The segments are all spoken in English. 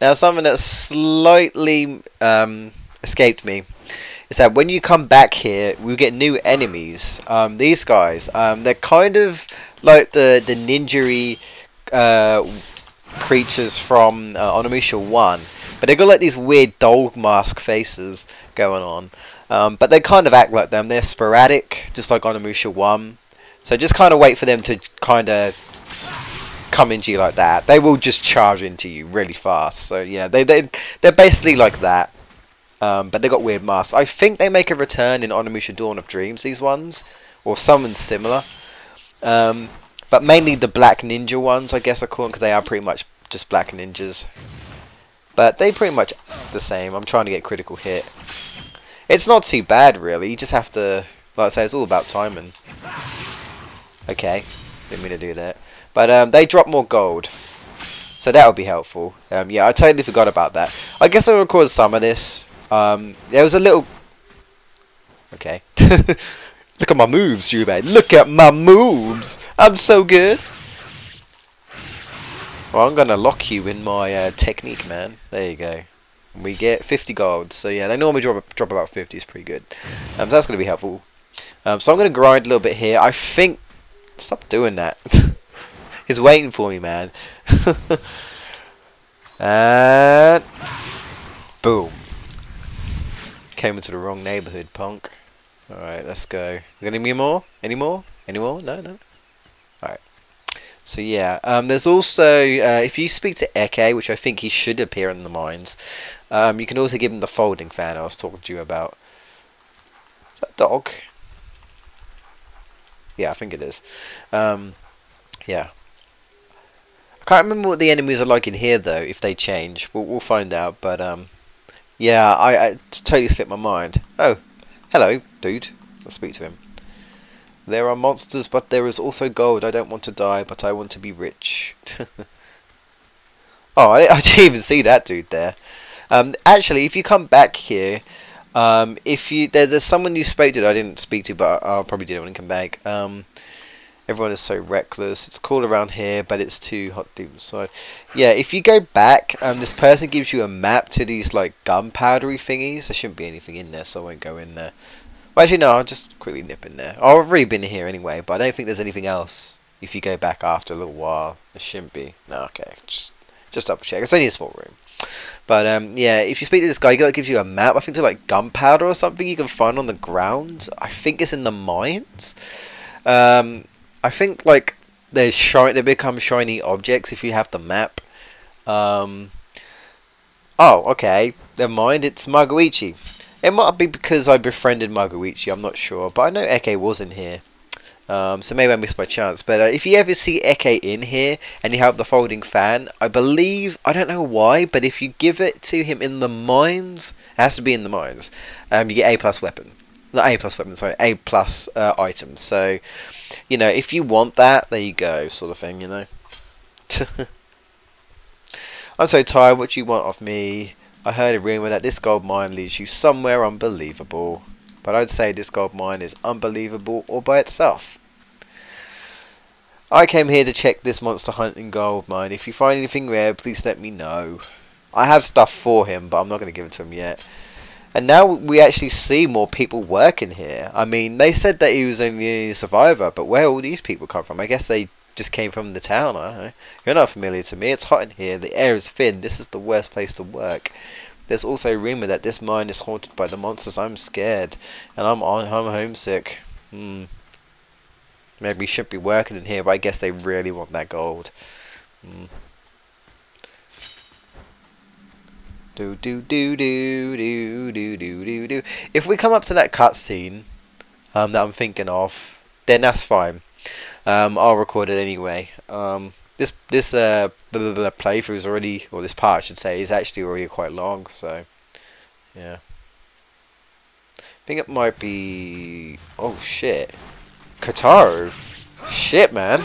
Now, something that slightly escaped me is that when you come back here, we get new enemies. These guys, they're kind of like the ninja-y creatures from Onimusha 1, but they got like these weird dog mask faces going on. But they kind of act like them. They're sporadic, just like Onimusha 1. So just kind of wait for them to kind of come into you like that. They will just charge into you really fast. So yeah, they're basically like that. But they got weird masks. I think they make a return in Onimusha: Dawn of Dreams, these ones, or someone similar. But mainly the black ninja ones, I guess I call them, because they are pretty much just black ninjas. But they pretty much the same. I'm trying to get critical hit. It's not too bad, really. You just have to, like I say, it's all about timing. Okay, didn't mean to do that. But they drop more gold, so that would be helpful. Yeah, I totally forgot about that. I guess I'll record some of this. There was a little... Okay. Look at my moves, Jubei. Look at my moves. I'm so good. Well, I'm going to lock you in my technique, man. There you go. We get 50 gold, so yeah, they normally drop about 50, is pretty good. So that's going to be helpful. So I'm going to grind a little bit here. I think... Stop doing that. He's waiting for me, man. And... Boom. Came into the wrong neighbourhood, punk. Alright, let's go. You got any more? Any more? Any more? No, no. Alright. So yeah, there's also, if you speak to Eke, which I think he should appear in the mines, you can also give him the folding fan I was talking to you about. Is that a dog? Yeah, I think it is. Yeah. I can't remember what the enemies are like in here, though, if they change. We'll find out, but yeah, I totally slipped my mind. Oh, hello, dude. Let's speak to him. There are monsters, but there is also gold. I don't want to die, but I want to be rich. Oh, I didn't even see that dude there. Actually, if you come back here, there's someone you spoke to that I didn't speak to, but I'll probably do it when I come back. Everyone is so reckless. It's cool around here, but it's too hot deep inside. Yeah, if you go back, this person gives you a map to these like gunpowdery thingies. There shouldn't be anything in there, so I won't go in there. Well, actually, no, I'll just quickly nip in there. I've already been here anyway, but I don't think there's anything else if you go back after a little while. There shouldn't be. No, okay. Just double check. It's only a small room. But, yeah, if you speak to this guy, he gives you a map, I think, to, like, gunpowder or something you can find on the ground. I think it's in the mines. I think, like, they become shiny objects if you have the map. Oh, okay. Never mind. It's Magoichi. It might be because I befriended Magoichi, I'm not sure, but I know Eke was in here, so maybe I missed my chance. But if you ever see Eke in here and you have the folding fan, I believe, I don't know why, but if you give it to him in the mines, it has to be in the mines, you get A+ weapon. Not A+ weapon, sorry, A+ items. So, you know, if you want that, there you go, sort of thing, you know. I'm so tired, what do you want of me? I heard a rumour that this gold mine leads you somewhere unbelievable. But I'd say this gold mine is unbelievable all by itself. I came here to check this monster hunting gold mine. If you find anything rare, please let me know. I have stuff for him, but I'm not going to give it to him yet. And now we actually see more people working here. I mean, they said that he was only a survivor, but where all these people come from? I guess they just came from the town, I don't know. You're not familiar to me. It's hot in here. The air is thin. This is the worst place to work. There's also a rumour that this mine is haunted by the monsters. I'm scared. And I'm homesick. Maybe we shouldn't be working in here, but I guess they really want that gold. Do do do do do do do do. If we come up to that cutscene that I'm thinking of, then that's fine. I'll record it anyway. This playthrough is already, or this part I should say, is actually already quite long. So, yeah. I think it might be. Oh shit, Kataru. Shit, man.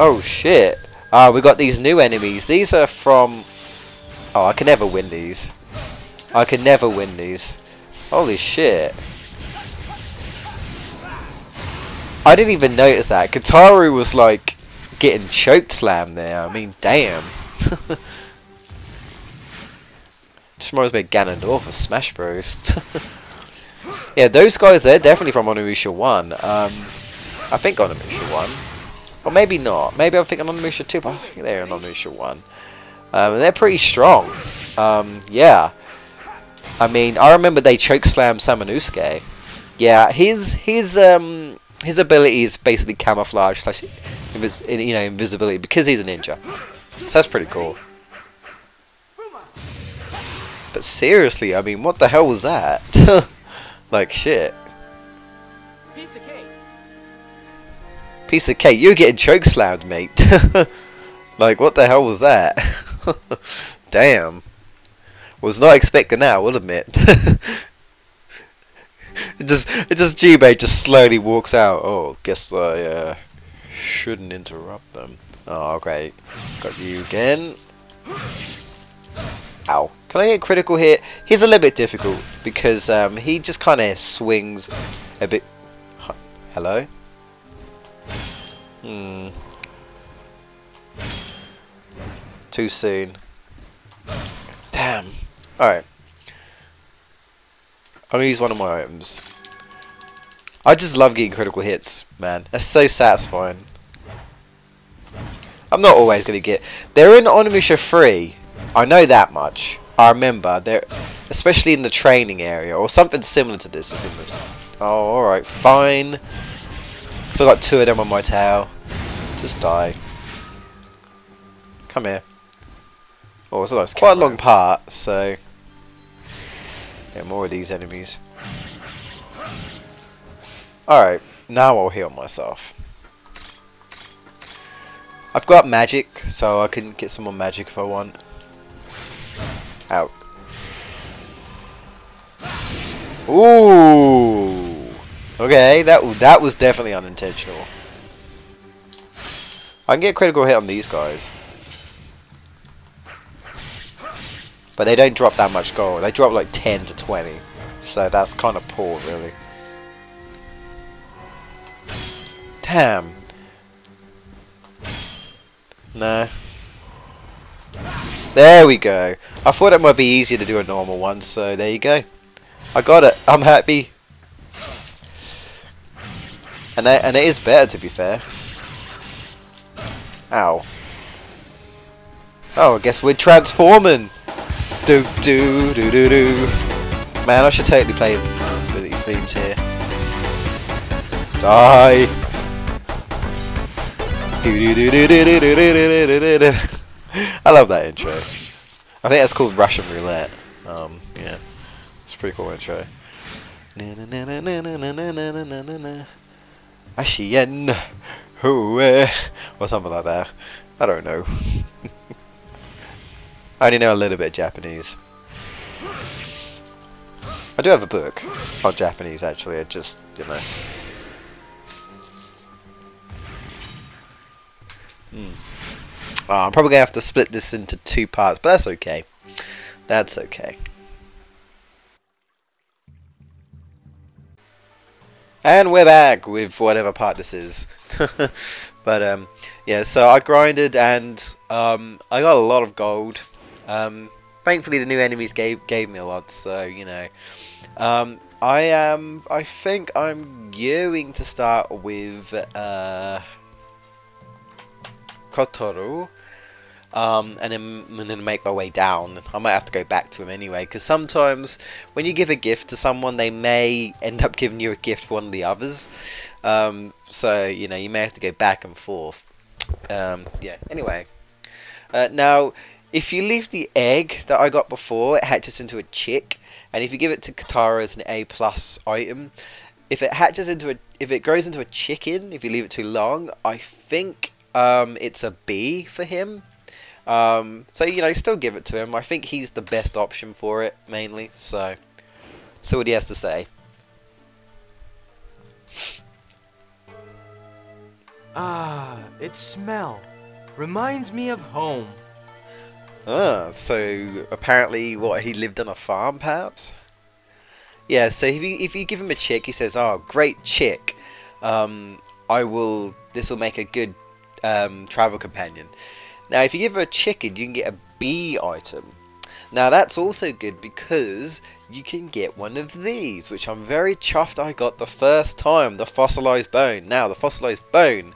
Oh shit. Ah, we got these new enemies. These are from. Oh, I can never win these. I can never win these. Holy shit. I didn't even notice that. Kataru was like getting chokeslammed there. I mean, damn. Just reminds me of Ganondorf of Smash Bros. Yeah, those guys, they're definitely from Onimusha 1. I think Onimusha 1. Or maybe not. Maybe I'm thinking Onimusha 2, but I think they're in Onimusha 1. They're pretty strong. Yeah. I mean, I remember they chokeslammed Samanosuke. Yeah, his ability is basically camouflage slash, you know, invisibility, because he's a ninja. So that's pretty cool. But seriously, I mean, what the hell was that? Like, shit. Piece of cake. Piece of cake. You're getting chokeslammed, mate. Like, what the hell was that? Damn. Was not expecting that, I will admit. It just Jubei just slowly walks out. Oh, guess I shouldn't interrupt them. Oh, great. Got you again. Ow. Can I get critical here? He's a little bit difficult because he just kind of swings a bit. Hello? Hmm. Too soon. Damn. Alright. I'm gonna use one of my items. I just love getting critical hits, man. That's so satisfying. I'm not always gonna get. They're in Onimusha 3. I know that much. I remember they're, especially in the training area or something similar to this. Oh, alright, fine. So I got two of them on my tail. Just die. Come here. Oh, it's a nice quite a long part, so. Yeah, more of these enemies. Alright, now I'll heal myself. I've got magic, so I can get some more magic if I want. Out. Ooh! Okay, that was definitely unintentional. I can get a critical hit on these guys. But they don't drop that much gold. They drop like 10 to 20. So that's kind of poor, really. Damn. No. There we go. I thought it might be easier to do a normal one, so there you go. I got it. I'm happy. And it is better, to be fair. Ow. Oh, I guess we're transforming. Do do do do do. Man, I should totally play invincibility themes here. Die. Do do do do do do do do do. I love that intro. I think that's called Russian Roulette. Yeah, it's a pretty cool intro. Ashien, hoe, or something like that. I don't know. I only know a little bit of Japanese. I do have a book on Japanese, actually. I just, you know. Oh, I'm probably going to have to split this into two parts, but that's okay. That's okay. And we're back with whatever part this is. But, yeah, so I grinded and I got a lot of gold. Thankfully the new enemies gave me a lot, so you know. I think I'm going to start with Kotaro, and then make my way down. I might have to go back to him anyway, because sometimes when you give a gift to someone, they may end up giving you a gift for one of the others. So you know, you may have to go back and forth. Yeah. Anyway, now. If you leave the egg that I got before, it hatches into a chick, and if you give it to Kotaro, it's an A+ item. If it hatches into a, if it grows into a chicken, if you leave it too long, I think it's a B for him. So you know, still give it to him. I think he's the best option for it mainly. So, see what he has to say. Ah, its smell reminds me of home. Ah, so apparently, what, he lived on a farm, perhaps? Yeah, so if you give him a chick, he says, oh, great chick. This will make a good travel companion. Now if you give her a chicken, you can get a bee item. Now that's also good because you can get one of these, which I'm very chuffed I got the first time, the Fossilized Bone. Now the Fossilized Bone,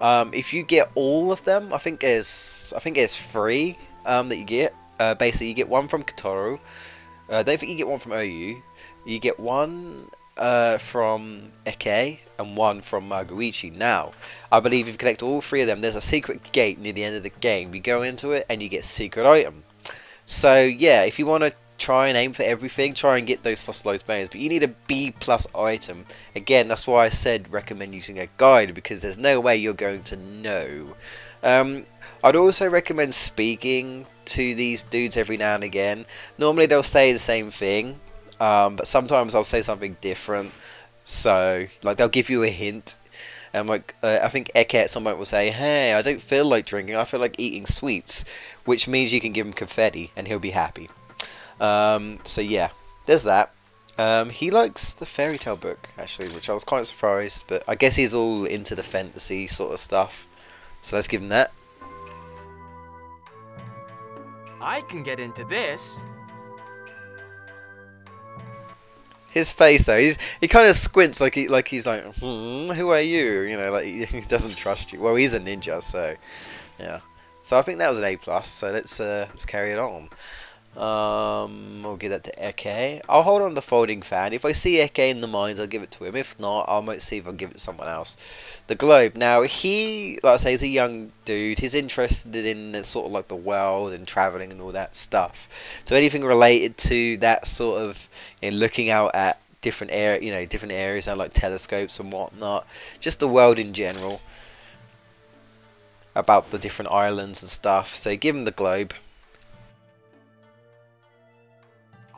if you get all of them, I think there's three that you get. Basically you get one from Kotaro, I don't think you get one from OU, you get one from Eke and one from Magoichi. Now I believe if you collect all three of them, there's a secret gate near the end of the game. You go into it and you get a secret item. So yeah, if you want to try and aim for everything, try and get those fossilized bones, but you need a B plus item. Again, that's why I said recommend using a guide, because there's no way you're going to know. I'd also recommend speaking to these dudes every now and again. Normally they'll say the same thing, but sometimes I'll say something different. So like they'll give you a hint. And like I think Eke at some point will say, hey, I don't feel like drinking, I feel like eating sweets, which means you can give him confetti and he'll be happy. So yeah, there's that. He likes the fairy tale book actually, which I was quite surprised, but I guess he's all into the fantasy sort of stuff, so let's give him that. I can get into this. His face though, he kind of squints like he's like, who are you? You know, like he doesn't trust you. Well, he's a ninja, so yeah. So I think that was an A+. So let's carry it on. I'll give that to Eke. I'll hold on to folding fan. If I see Eke in the mines, I'll give it to him. If not, I might see if I'll give it to someone else. The globe. Now he, like I say, he's a young dude. He's interested in sort of like the world and traveling and all that stuff. So anything related to that sort of, you know, looking out at different area, you know, different areas, and like telescopes and whatnot. Just the world in general. About the different islands and stuff. So give him the globe.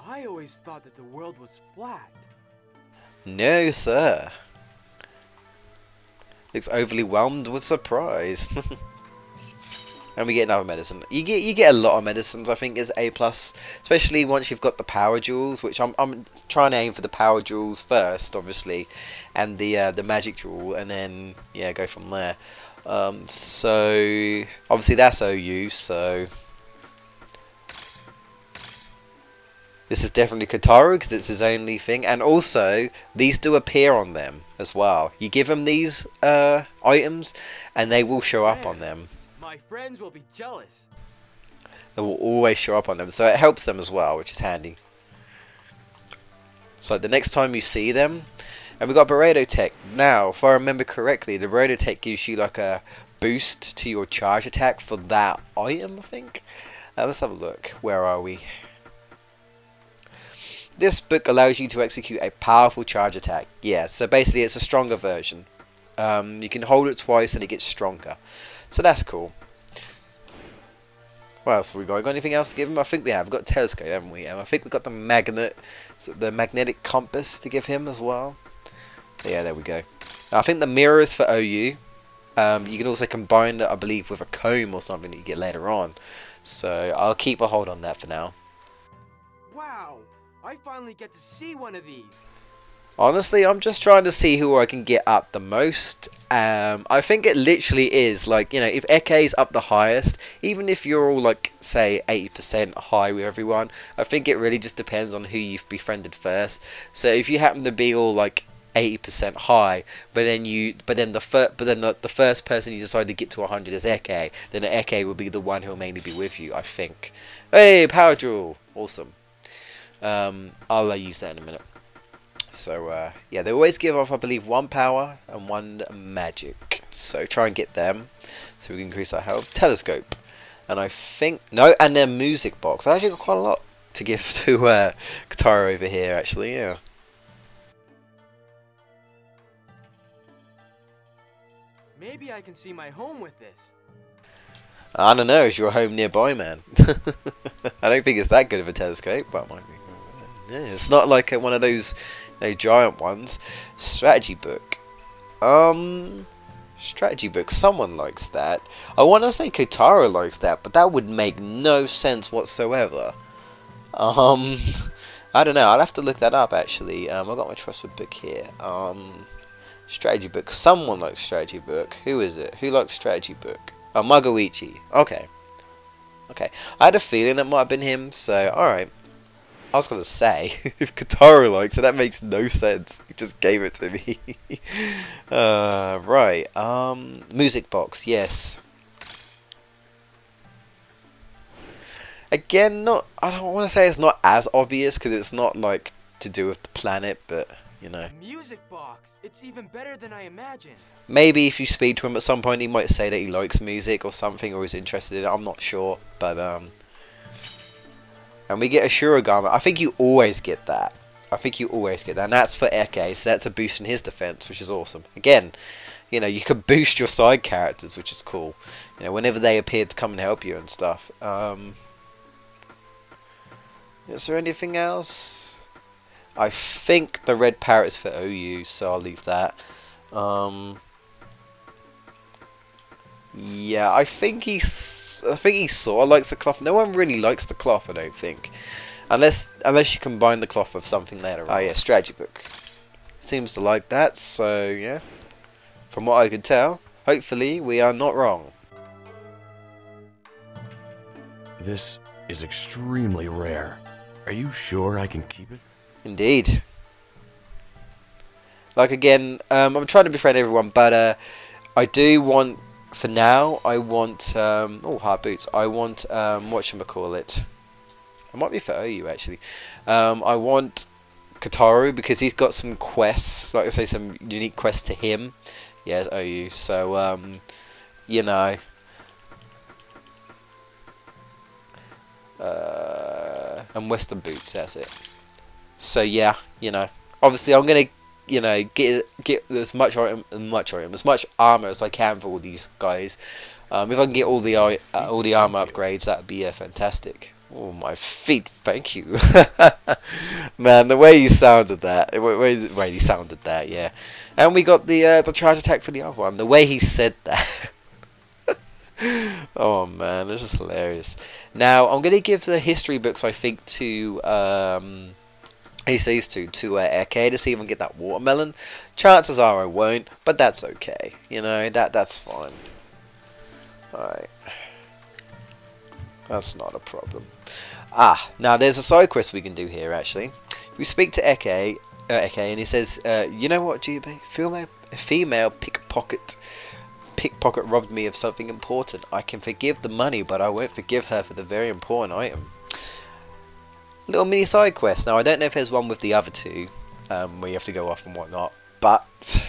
I always thought that the world was flat. No, sir. Looks overwhelmed with surprise. And we get another medicine. You get a lot of medicines. I think is A+, especially once you've got the power jewels, which I'm trying to aim for the power jewels first, obviously, and the magic jewel, and then yeah, go from there. So obviously that's OU, so. This is definitely Kataru because it's his only thing, and also these do appear on them as well. You give them these items, and they will show up on them. My friends will be jealous. They will always show up on them, so it helps them as well, which is handy. So the next time you see them, and we got Beretta Tech. Now, if I remember correctly, the Beretta Tech gives you like a boost to your charge attack for that item, I think. Let's have a look. Where are we? This book allows you to execute a powerful charge attack. Yeah, so basically it's a stronger version. You can hold it twice and it gets stronger. So that's cool. What else have we got? Got anything else to give him? I think we have. We've got a telescope, haven't we? And I think we've got the magnet, the magnetic compass to give him as well. Yeah, there we go. I think the mirror is for OU. You can also combine that, I believe, with a comb or something that you get later on. So I'll keep a hold on that for now. Wow. I finally get to see one of these. Honestly, I'm just trying to see who I can get up the most. I think it literally is like, you know, if Eke's up the highest, even if you're all like say 80% high with everyone, I think it really just depends on who you've befriended first. So if you happen to be all like 80% high, but then the first person you decide to get to 100 is Eke, then Eke will be the one who'll mainly be with you, I think. Hey, power jewel, awesome. I'll use that in a minute. So yeah, they always give off, I believe, one power and one magic, so try and get them so we can increase our health. Telescope, and I think no, and their music box. I actually got quite a lot to give to Kotaro over here actually. Yeah, maybe I can see my home with this. I don't know, is your home nearby, man? I don't think it's that good of a telescope, but it might be. Yeah, it's not like one of those, you know, giant ones. Strategy book. Strategy book. Someone likes that. I want to say Kotaro likes that, but that would make no sense whatsoever. I don't know. I'll have to look that up, actually. I've got my trusted book here. Strategy book. Someone likes strategy book. Who is it? Who likes strategy book? Oh, Magoichi. Okay. Okay. I had a feeling it might have been him, so alright. I was going to say, if Kataru likes it, that makes no sense. He just gave it to me. Right. Music box, yes. Again, not. I don't want to say it's not as obvious, because it's not, like, to do with the planet, but, you know. Music box. It's even better than I imagined. Maybe if you speak to him at some point, he might say that he likes music or something, or is interested in it. I'm not sure, but, And we get a Shurigama. I think you always get that. I think you always get that. And that's for Eke. So that's a boost in his defense, which is awesome. Again, you know, you can boost your side characters, which is cool. You know, whenever they appear to come and help you and stuff. Is there anything else? I think the red parrot is for OU, so I'll leave that. Yeah, I think he sort of likes the cloth. No one really likes the cloth, I don't think, unless you combine the cloth with something later on. Oh yeah, strategy book. Seems to like that. So yeah, from what I could tell, hopefully we are not wrong. This is extremely rare. Are you sure I can keep it? Indeed. Like again, I'm trying to befriend everyone, but I do want. For now, I want, oh, hard boots, I want, whatchamacallit, it might be for OU actually, I want Kataru because he's got some quests, like I say, some unique quests to him, yeah, it's OU, so, you know, and Western boots, that's it, so yeah, you know, obviously I'm going to, you know, get as much armor as I can for all these guys. If I can get all the armor upgrades, that'd be fantastic. Oh, my feet! Thank you, man. The way you sounded that, the way he sounded that, yeah. And we got the charge attack for the other one. The way he said that. Oh man, this is hilarious. Now I'm gonna give the history books, I think, to. He says to Eke to see if I can get that watermelon. Chances are I won't, but that's okay. You know, that's fine. Alright. That's not a problem. Ah, now there's a side quest we can do here, actually. We speak to Eke, and he says, you know what, Jubei? Female pickpocket robbed me of something important. I can forgive the money, but I won't forgive her for the very important item. Little mini side quest. Now I don't know if there's one with the other two where you have to go off and whatnot, but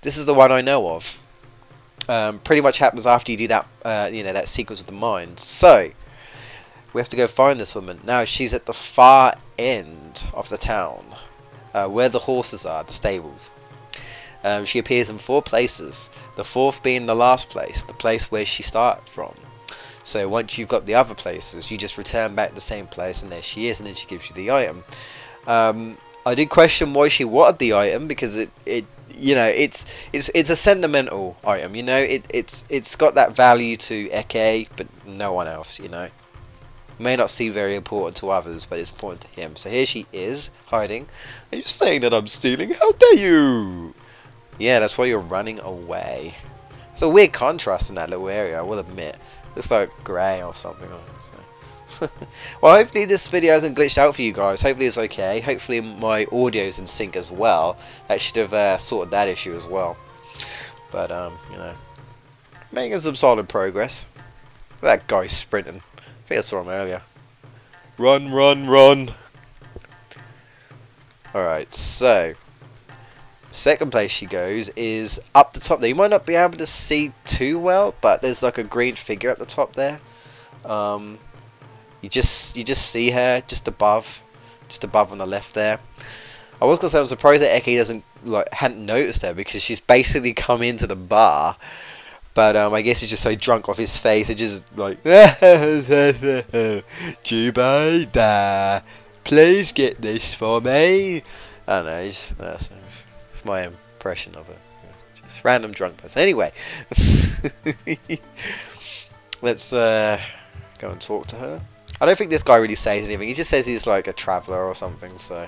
this is the one I know of. Pretty much happens after you do that, you know, that sequence of the mines. So we have to go find this woman. Now she's at the far end of the town, where the horses are, the stables. She appears in 4 places, the 4th being the last place, the place where she started from. So once you've got the other places, you just return back to the same place, and there she is, and then she gives you the item. I do question why she wanted the item, because it you know, it's a sentimental item, you know, it's got that value to Eke, but no one else, you know. It may not seem very important to others, but it's important to him. So here she is, hiding. Are you saying that I'm stealing? How dare you? Yeah, that's why you're running away. It's a weird contrast in that little area, I will admit. Looks like grey or something. Well, hopefully this video hasn't glitched out for you guys. Hopefully it's okay. Hopefully my audio's in sync as well. That should have sorted that issue as well. But, you know. Making some solid progress. That guy's sprinting. I think I saw him earlier. Run, run, run. Alright, so. Second place she goes is up the top there. You might not be able to see too well, but there's like a green figure at the top there. You just see her just above on the left there. I was gonna say I'm surprised that Eke hadn't noticed her, because she's basically come into the bar, but I guess he's just so drunk off his face, it just like Jubei da, please get this for me. I don't know. That's my impression of it. Just random drunk person. Anyway, let's go and talk to her. I don't think this guy really says anything. He just says he's like a traveller or something. So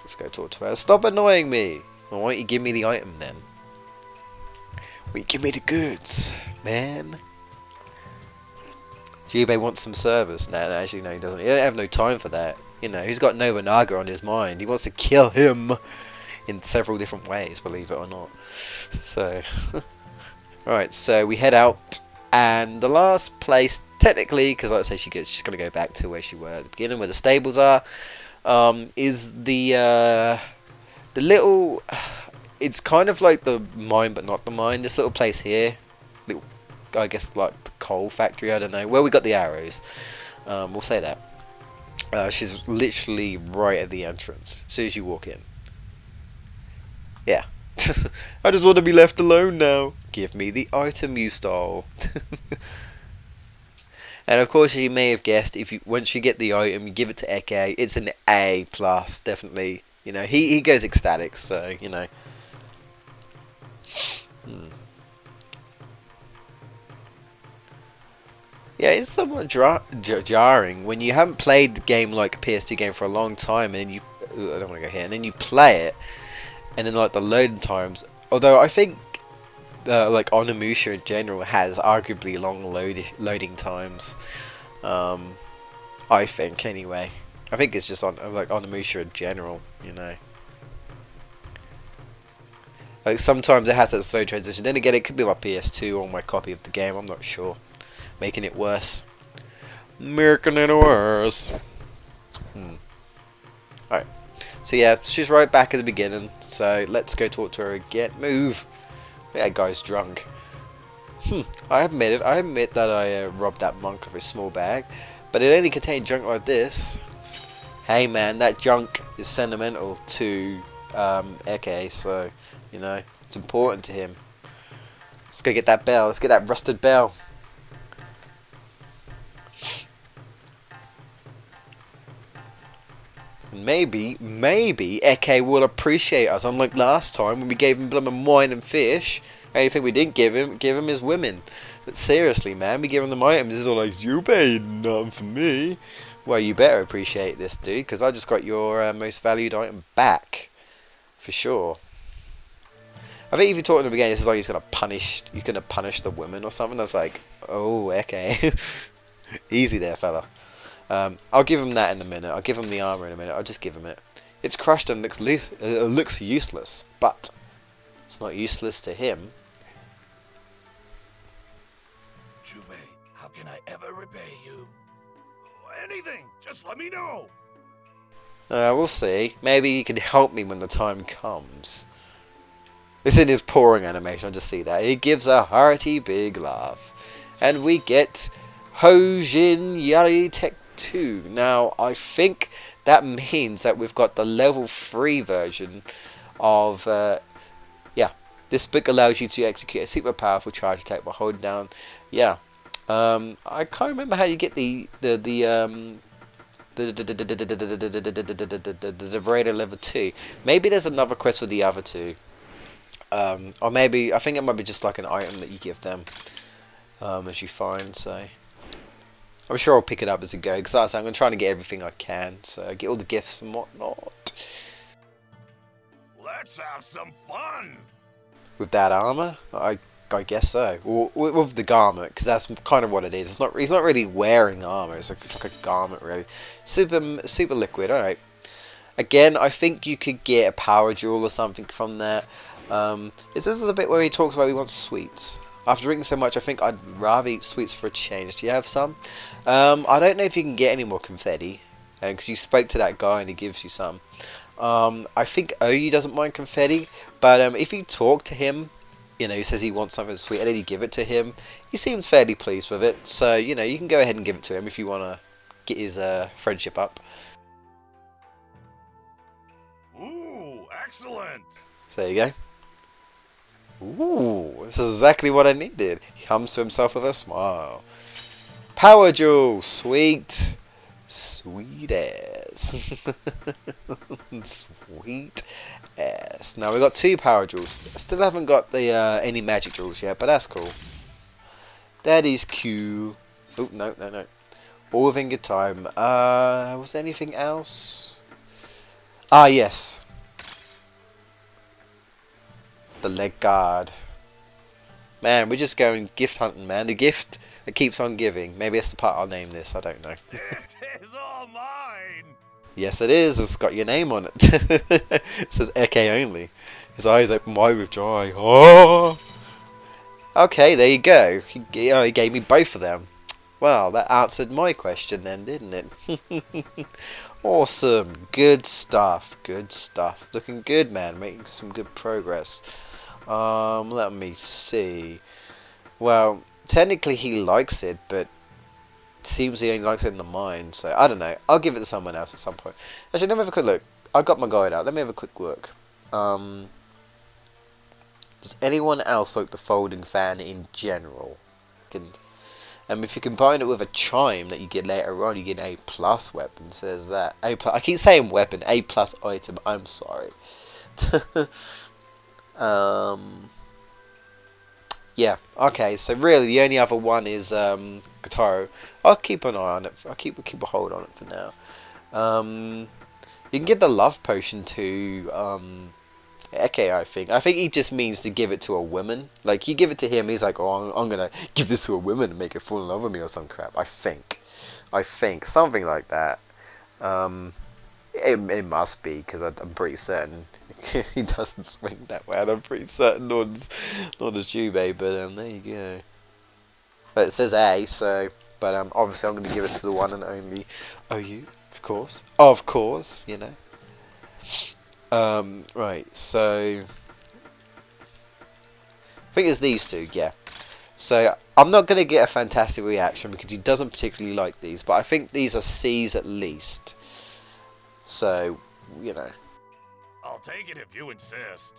let's go talk to her. Stop annoying me. Well, why don't you give me the item then? Well, you give me the goods, man. Jubei wants some service. No, actually, no, he doesn't. He doesn't have no time for that. You know, he's got Nobunaga on his mind. He wants to kill him in several different ways, believe it or not. So, alright, so we head out. And the last place, technically, because like I say, she's going to go back to where she were at the beginning, where the stables are, is the little... It's kind of like the mine, but not the mine. This little place here, little, I guess, like the coal factory. I don't know where we got the arrows. We'll say that. She's literally right at the entrance as soon as you walk in. Yeah, I just want to be left alone now. Give me the item you stole. And of course, you may have guessed. Once you get the item, you give it to Eke. It's an A plus, definitely. You know, he goes ecstatic. So you know. Yeah, it's somewhat jarring when you haven't played the game, like a PS2 game, for a long time, and you I don't want to go here, and then you play it, and then like the loading times. Although I think like Onimusha in general has arguably long loading times. I think anyway. I think it's just on like Onimusha in general, you know. Like sometimes it has that slow transition. Then again, it could be my PS2 or my copy of the game. I'm not sure. Making it worse. Making it worse. Alright. So yeah, she's right back at the beginning. So let's go talk to her again. Move. That guy's drunk. I admit that I robbed that monk of his small bag. But it only contained junk like this. Hey man, that junk is sentimental to Eke, so... You know, it's important to him. Let's go get that bell. Let's get that rusted bell. Maybe Eke will appreciate us, unlike last time when we gave him blooming wine and fish. Only thing we didn't give him is women. But seriously, man, we give him them items. It's all like, you paid nothing for me. Well, you better appreciate this, dude, because I just got your most valued item back. For sure. I think if you talk to him again, this is like he's gonna punish the women or something. I was like, oh, okay, easy there, fella. I'll give him that in a minute. I'll give him the armor in a minute. I'll just give him it. It's crushed and looks useless, but it's not useless to him. Jubei, how can I ever repay you? Anything, just let me know. We'll see. Maybe you can help me when the time comes. It's in his pouring animation, I just see that. He gives a hearty big laugh. And we get Hojin Yari Tech 2. Now, I think that means that we've got the level 3 version of... yeah, this book allows you to execute a super powerful charge attack by holding down... Yeah. I can't remember how you get the Beretta level 2. Maybe there's another quest for the other two. Or maybe, I think it might be just like an item that you give them as you find, so I'm sure I'll pick it up as I go, because like I say, I'm trying to get everything I can, so I get all the gifts and whatnot. Let's have some fun! With that armour? I guess so. Or with the garment, because that's kind of what it is. It's not, he's not really wearing armour, it's like a garment really. Super liquid, alright. Again, I think you could get a power jewel or something from that. This is a bit where he talks about he wants sweets. After drinking so much, I think I'd rather eat sweets for a change. Do you have some? I don't know if you can get any more confetti, because you spoke to that guy and he gives you some. I think OU doesn't mind confetti, but if you talk to him, you know, he says he wants something sweet, and then you give it to him, he seems fairly pleased with it. So, you know, you can go ahead and give it to him if you want to get his friendship up. Ooh, excellent! So there you go. Ooh, this is exactly what I needed. He hums to himself with a smile. Power jewel, sweet. Sweet ass. Sweet ass. Now we've got 2 power jewels. I still haven't got the any magic jewels yet, but that's cool. That is cool. Oh, no. All within good time. Was there anything else? Ah, yes. the leg guard. Man, we're just going gift hunting, man. The gift that keeps on giving. Maybe that's the part I'll name this. I don't know. This is all mine. Yes, it is. It's got your name on it. It says Eke only. His eyes open wide with joy. Oh. Okay, there you go. He gave me both of them. Well, that answered my question then, didn't it? Awesome. Good stuff. Good stuff. Looking good, man. Making some good progress. Let me see. Well, technically he likes it, but it seems he only likes it in the mind. So, I don't know. I'll give it to someone else at some point. Actually, let me have a quick look. I've got my guide out. Let me have a quick look. Does anyone else like the folding fan in general? And if you combine it with a chime that you get later on, you get an A+ weapon. So there's that. A+, I keep saying weapon, A+ item, I'm sorry. Yeah, okay, so really the only other one is Kotaro. I'll keep an eye on it. I'll keep a hold on it for now. You can give the love potion to Eke, I think. I think he just means to give it to a woman. Like, you give it to him, he's like, oh, I'm going to give this to a woman and make her fall in love with me or some crap. I think. Something like that. It must be, because I'm pretty certain he doesn't swing that way. And I'm pretty certain not as Jubei, but there you go. But it says A, so... But obviously I'm going to give it to the one and only OU, of course. Of course, you know. Right, so I think it's these two, yeah. So I'm not going to get a fantastic reaction because he doesn't particularly like these, but I think these are C's at least. So, you know. I'll take it if you insist.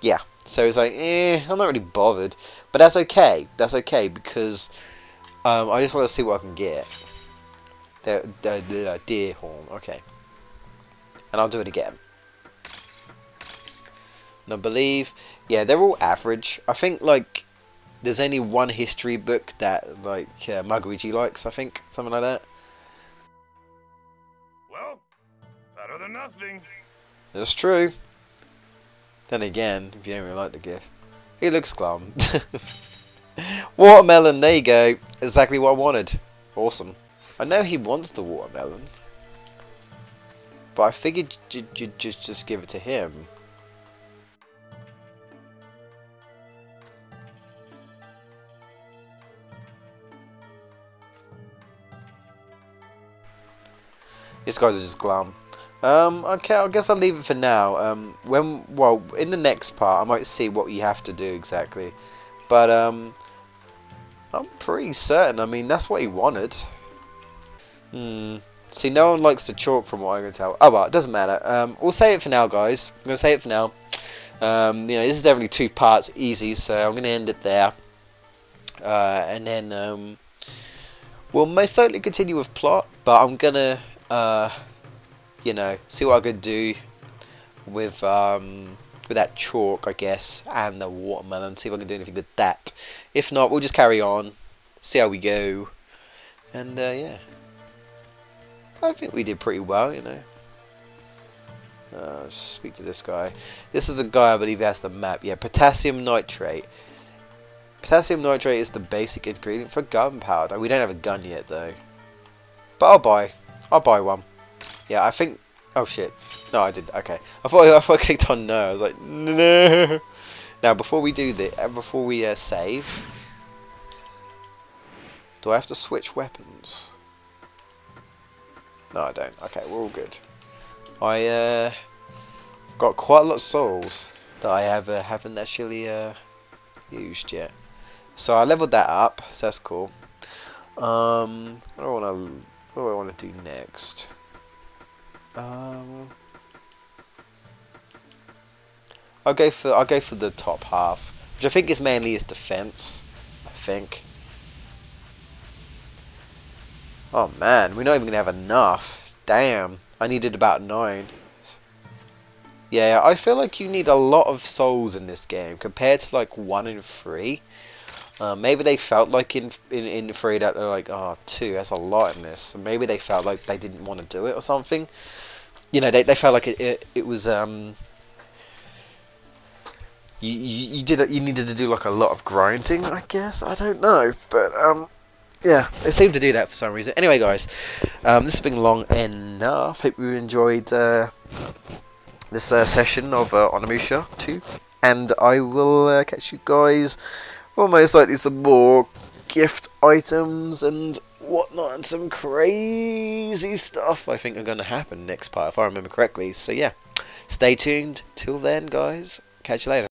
Yeah, so it's like, I'm not really bothered, but that's okay. That's okay because I just want to see what I can get. The deer horn, okay. And I'll do it again. And I believe, yeah, they're all average. I think, like, there's only one history book that, like, Magoichi likes, I think. Something like that. Well, better than nothing. That's true. Then again, if you don't really like the gift. He looks glum. Watermelon, there you go. Exactly what I wanted. Awesome. I know he wants the watermelon. But I figured you'd just give it to him. These guys are just glum. Okay, I guess I'll leave it for now. In the next part, I might see what you have to do exactly. But, I'm pretty certain. I mean, that's what he wanted. See, no one likes the chalk from what I can tell. Oh, well, it doesn't matter. We'll save it for now, guys. I'm going to save it for now. You know, this is definitely 2 parts easy, so I'm going to end it there. And then, we'll most likely continue with plot, but I'm going to... you know, see what I could do with that chalk, I guess, and the watermelon. See if I can do anything with that. If not, we'll just carry on, see how we go, and yeah, I think we did pretty well, you know. Speak to this guy. This is a guy I believe has the map. Yeah, potassium nitrate. Potassium nitrate is the basic ingredient for gunpowder. We don't have a gun yet though, but I'll buy one. Yeah, I think... Oh, shit. No, I didn't. Okay. I thought I clicked on no. I was like, no. Now, before we do this... Before we save... Do I have to switch weapons? No, I don't. Okay, we're all good. I, got quite a lot of souls that I haven't actually, used yet. So, I leveled that up. So, that's cool. What do I want to do next? I'll go for the top half, which I think is mainly his defense. I think. Oh man, we're not even gonna have enough. Damn, I needed about 9. Yeah, I feel like you need a lot of souls in this game compared to like 1 and 3. Maybe they felt like in 3 that they're like, oh, 2, that's a lot in this. And maybe they felt like they didn't want to do it or something. You know, they felt like it was, You needed to do like a lot of grinding, I guess. I don't know, but yeah, they seem to do that for some reason. Anyway, guys, this has been long enough. Hope you enjoyed this session of Onimusha 2, and I will catch you guys almost likely some more gift items and whatnot, and some crazy stuff I think are going to happen next part, if I remember correctly. So yeah, stay tuned. Till then, guys, catch you later.